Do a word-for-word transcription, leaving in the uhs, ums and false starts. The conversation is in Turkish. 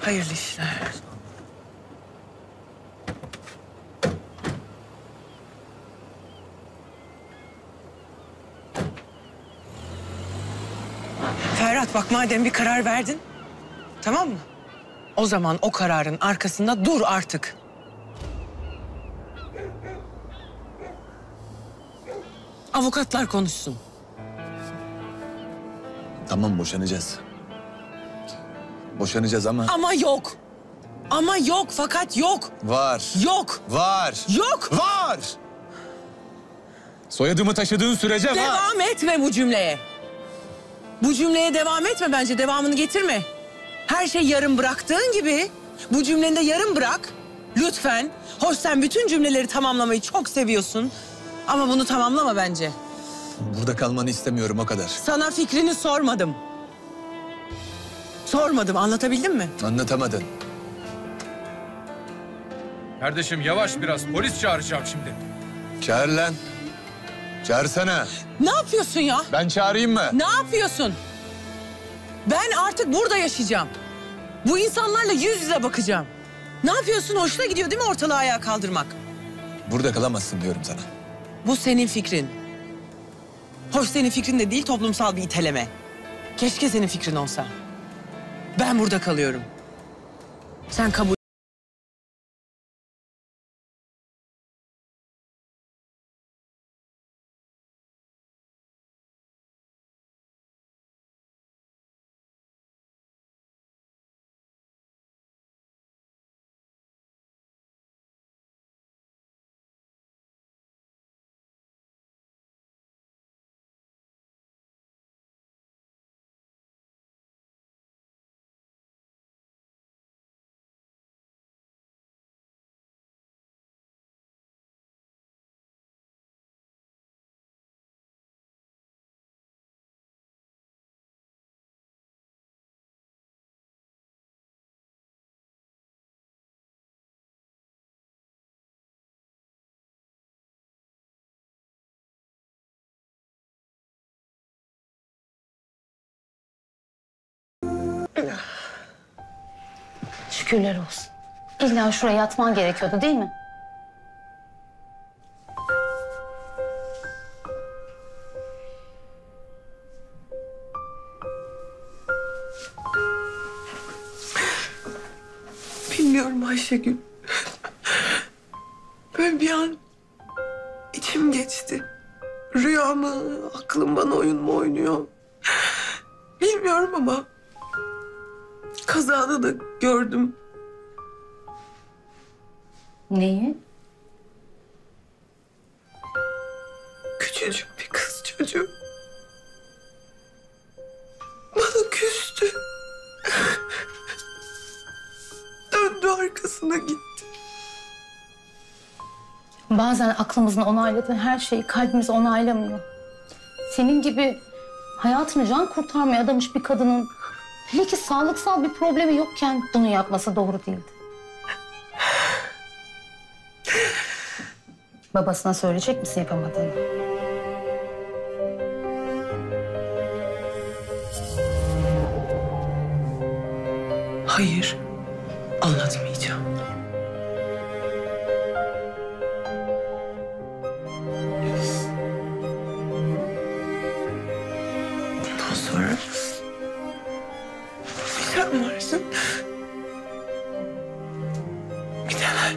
Hayırlı işler. Ferhat bak madem bir karar verdin, tamam mı? O zaman o kararın arkasında dur artık. Avukatlar konuşsun. Tamam, boşanacağız. Boşanacağız ama... Ama yok. Ama yok, fakat yok. Var. Yok. Var. Yok. Var. Soyadımı taşıdığın sürece var. Devam etme bu cümleye. Bu cümleye devam etme bence, devamını getirme. Her şey yarım bıraktığın gibi bu cümleni de yarım bırak. Lütfen. Hoş sen bütün cümleleri tamamlamayı çok seviyorsun. Ama bunu tamamlama bence. Burada kalmanı istemiyorum, o kadar. Sana fikrini sormadım. Sormadım, anlatabildim mi? Anlatamadın. Kardeşim yavaş biraz, polis çağıracağım şimdi. Çağır lan. Çağırsana. Ne yapıyorsun ya? Ben çağırayım mı? Ne yapıyorsun? Ben artık burada yaşayacağım. Bu insanlarla yüz yüze bakacağım. Ne yapıyorsun? Hoşuna gidiyor değil mi ortalığı ayağa kaldırmak? Burada kalamazsın diyorum sana. Bu senin fikrin. Hoş senin fikrin de değil, toplumsal bir iteleme. Keşke senin fikrin olsa. Ben burada kalıyorum. Sen kabul... Şükürler olsun. İlla şuraya yatman gerekiyordu değil mi? Bilmiyorum Ayşegül. Böyle bir an içim geçti. Rüya mı, aklım bana oyun mu oynuyor? Bilmiyorum ama... Kazada da gördüm. Neyi? Küçücük bir kız çocuğu. Bana küstü. Döndü arkasına gitti. Bazen aklımızın onayladığı her şeyi kalbimiz onaylamıyor. Senin gibi hayatını can kurtarmaya adamış bir kadının... Hele ki sağlıksal bir problemi yokken bunu yapması doğru değildi. Babasına söyleyecek misin yapamadığını? Hayır, anlatmayacağım. Bundan sonra... Sen varsın. Bir de ben.